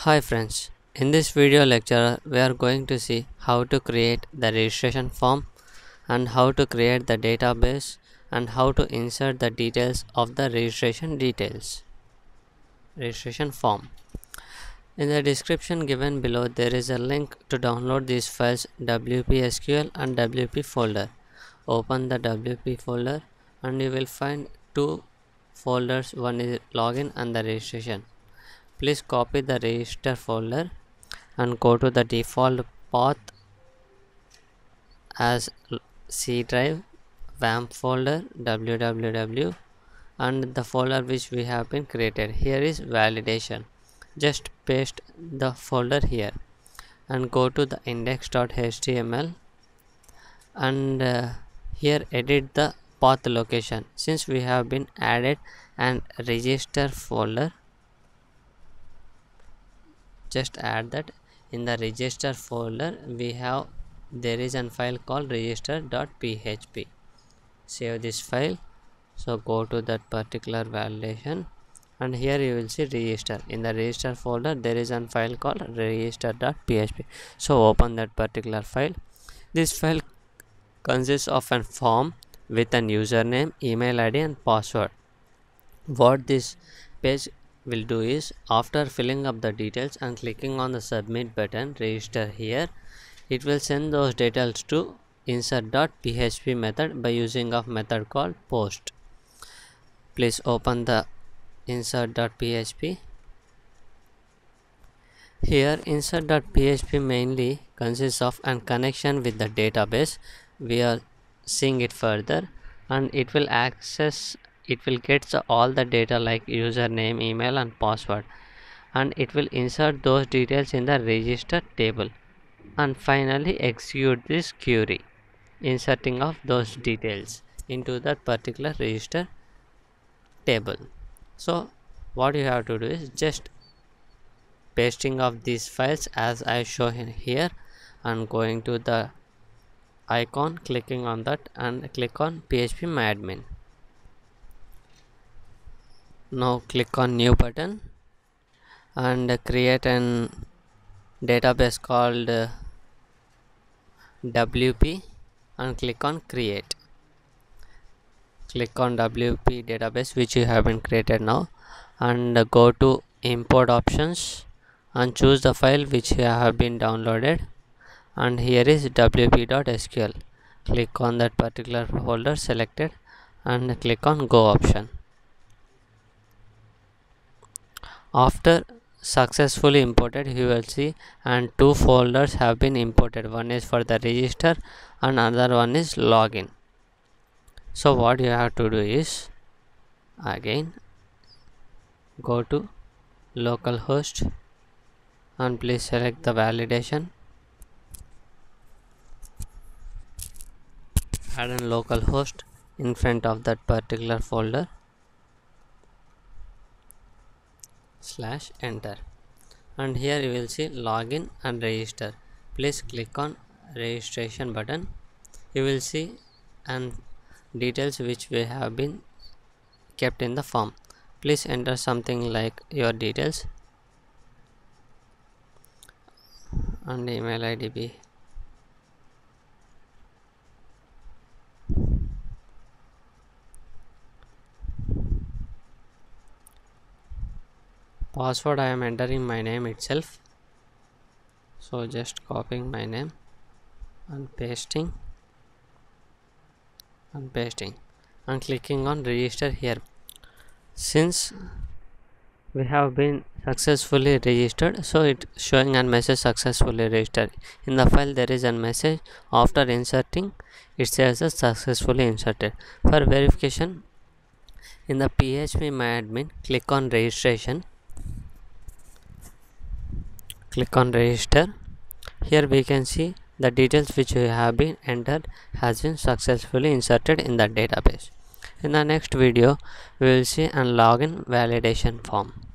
Hi friends, in this video lecture we are going to see how to create the registration form and how to create the database and how to insert the details of the registration form. In the description given below there is a link to download these files WPSQL and WP folder. Open the WP folder and you will find two folders, one is login and the registration. Please copy the register folder and go to the default path as C drive, WAMP folder, www, and the folder which we have been created here is validation. Just paste the folder here and go to the index.html and here edit the path location. Since we have been added and register folder, just add that. In the register folder we have, there is an file called register.php. Save this file. So go to that particular validation and here you will see register. In the register folder there is an file called register.php. So open that particular file. This file consists of a form with an username, email ID and password. What this page will do is, after filling up the details and clicking on the submit button, register here, it will send those details to insert.php method by using a method called post. Please open the insert.php. Here insert.php mainly consists of a connection with the database. We are seeing it further and it will access, it will get all the data like username, email and password, and it will insert those details in the register table and finally execute this query, inserting of those details into that particular register table. So what you have to do is just pasting of these files as I show here and going to the icon, clicking on that and click on phpMyAdmin. Now click on new button and create an database called WP and click on create. Click on WP database which you have been created now and go to import options and choose the file which you have been downloaded, and here is wp.sql. Click on that particular folder selected and click on go option. After successfully imported, you will see and two folders have been imported, one is for the register and another one is login. So what you have to do is, again go to localhost and please select the validation, add a localhost in front of that particular folder, slash enter, and here you will see login and register. Please click on registration button. You will see and details which we have been kept in the form. Please enter something like your details and email ID. Password I am entering my name itself, so just copying my name and pasting and clicking on register here. Since we have been successfully registered, so it's showing a message successfully registered. In the file there is a message after inserting, it says successfully inserted. For verification, in the phpMyAdmin click on registration, click on register. Here we can see the details which we have been entered has been successfully inserted in the database. In the next video we will see a login validation form.